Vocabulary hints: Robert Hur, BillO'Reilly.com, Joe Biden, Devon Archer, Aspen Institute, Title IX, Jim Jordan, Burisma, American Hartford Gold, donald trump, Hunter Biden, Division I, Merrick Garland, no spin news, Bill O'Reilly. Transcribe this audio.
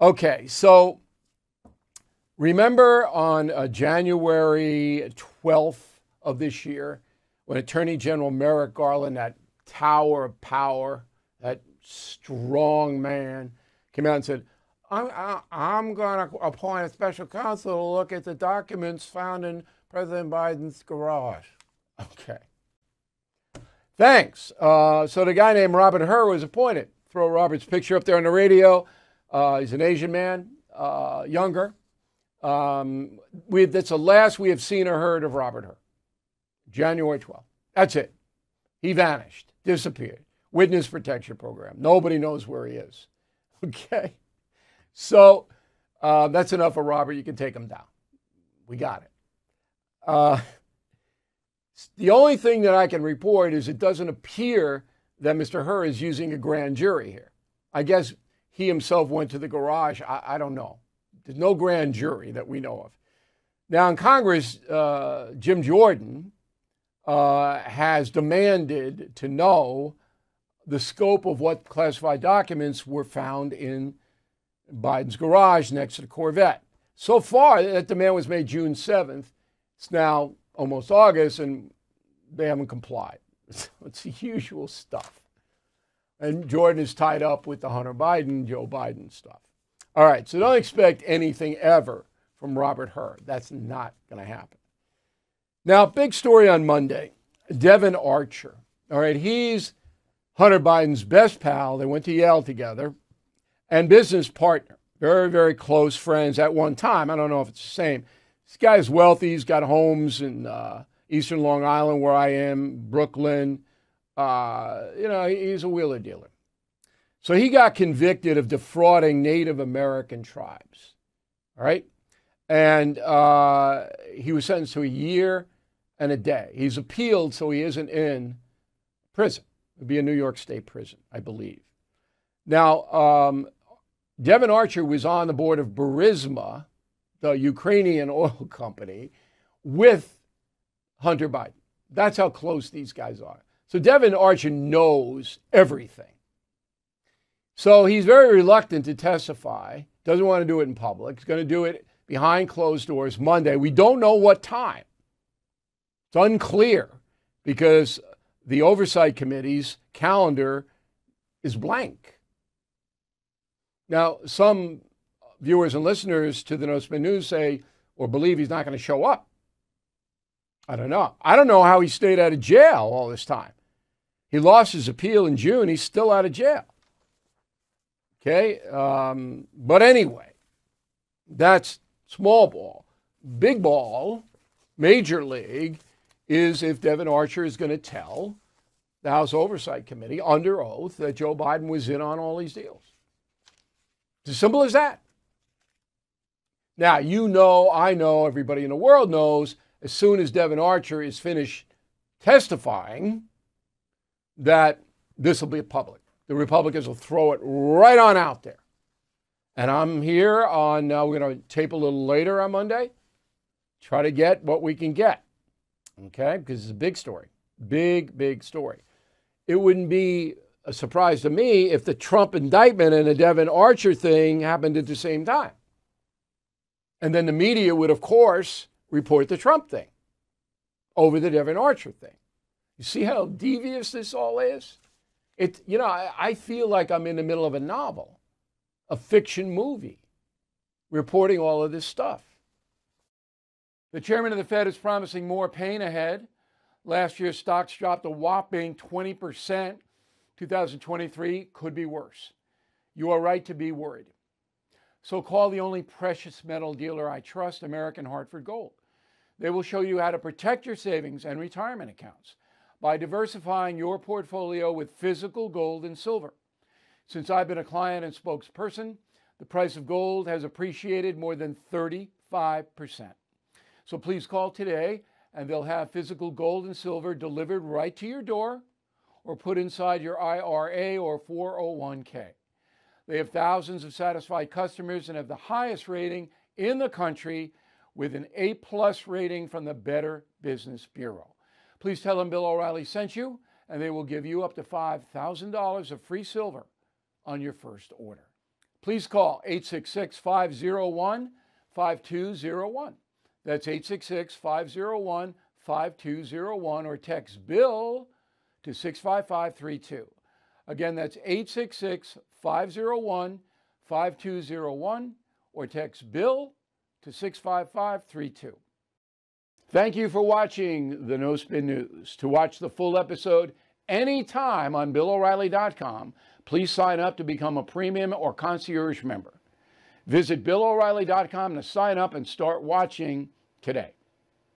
Okay, so remember on January 12th of this year, when Attorney General Merrick Garland, that tower of power, that strong man, came out and said, I'm going to appoint a special counsel to look at the documents found in President Biden's garage. Okay. Thanks. So the guy named Robert Hur was appointed. Throw Robert's picture up there on the radio. He's an Asian man, younger. That's the last we have seen or heard of Robert Hur. January 12th. That's it. He vanished, disappeared. Witness protection program. Nobody knows where he is. Okay. So that's enough for Robert. You can take him down. We got it. The only thing that I can report is it doesn't appear that Mr. Hur is using a grand jury here. I guess he himself went to the garage. I don't know. There's no grand jury that we know of. Now, in Congress, Jim Jordan has demanded to know the scope of what classified documents were found in Biden's garage next to the Corvette. So far, that demand was made June 7th. It's now almost August, and they haven't complied. So it's the usual stuff. And Jordan is tied up with the Hunter Biden, Joe Biden stuff. All right, so don't expect anything ever from Robert Hur. That's not going to happen. Now, big story on Monday, Devon Archer. All right, he's Hunter Biden's best pal. They went to Yale together and business partner. Very, very close friends at one time. I don't know if it's the same. This guy's wealthy. He's got homes in Eastern Long Island, where I am, Brooklyn. He's a wheeler dealer. So he got convicted of defrauding Native American tribes. All right. And he was sentenced to a year and a day. He's appealed, so he isn't in prison. It would be a New York State prison, I believe. Now, Devon Archer was on the board of Burisma, the Ukrainian oil company, with Hunter Biden. That's how close these guys are. So Devon Archer knows everything. So he's very reluctant to testify, doesn't want to do it in public. He's going to do it behind closed doors Monday. We don't know what time. It's unclear because the Oversight Committee's calendar is blank. Now, some viewers and listeners to the No Spin News say or believe he's not going to show up. I don't know. I don't know how he stayed out of jail all this time. He lost his appeal in June. He's still out of jail. Okay? But anyway, that's small ball. Big ball, major league, is if Devon Archer is going to tell the House Oversight Committee under oath that Joe Biden was in on all these deals. It's as simple as that. Now, you know, I know, everybody in the world knows, as soon as Devon Archer is finished testifying, that this will be public. The Republicans will throw it right on out there. And I'm here on, we're going to tape a little later on Monday, try to get what we can get, okay? Because it's a big story, big, big story. It wouldn't be a surprise to me if the Trump indictment and the Devon Archer thing happened at the same time. And then the media would, of course, report the Trump thing over the Devon Archer thing. You see how devious this all is? It, you know, I feel like I'm in the middle of a novel, a fiction movie, reporting all of this stuff. The chairman of the Fed is promising more pain ahead. Last year, stocks dropped a whopping 20%. 2023 could be worse. You are right to be worried. So call the only precious metal dealer I trust, American Hartford Gold. They will show you how to protect your savings and retirement accounts by diversifying your portfolio with physical gold and silver. Since I've been a client and spokesperson, the price of gold has appreciated more than 35%. So please call today and they'll have physical gold and silver delivered right to your door, or put inside your IRA or 401k. They have thousands of satisfied customers and have the highest rating in the country with an A+ rating from the Better Business Bureau. Please tell them Bill O'Reilly sent you, and they will give you up to $5,000 of free silver on your first order. please call 866-501-5201. That's 866-501-5201 or text Bill to 65532. Again, that's 866-501-5201 or text Bill to 65532. Thank you for watching the No Spin News. To watch the full episode anytime on BillO'Reilly.com, please sign up to become a premium or concierge member. Visit BillO'Reilly.com to sign up and start watching today.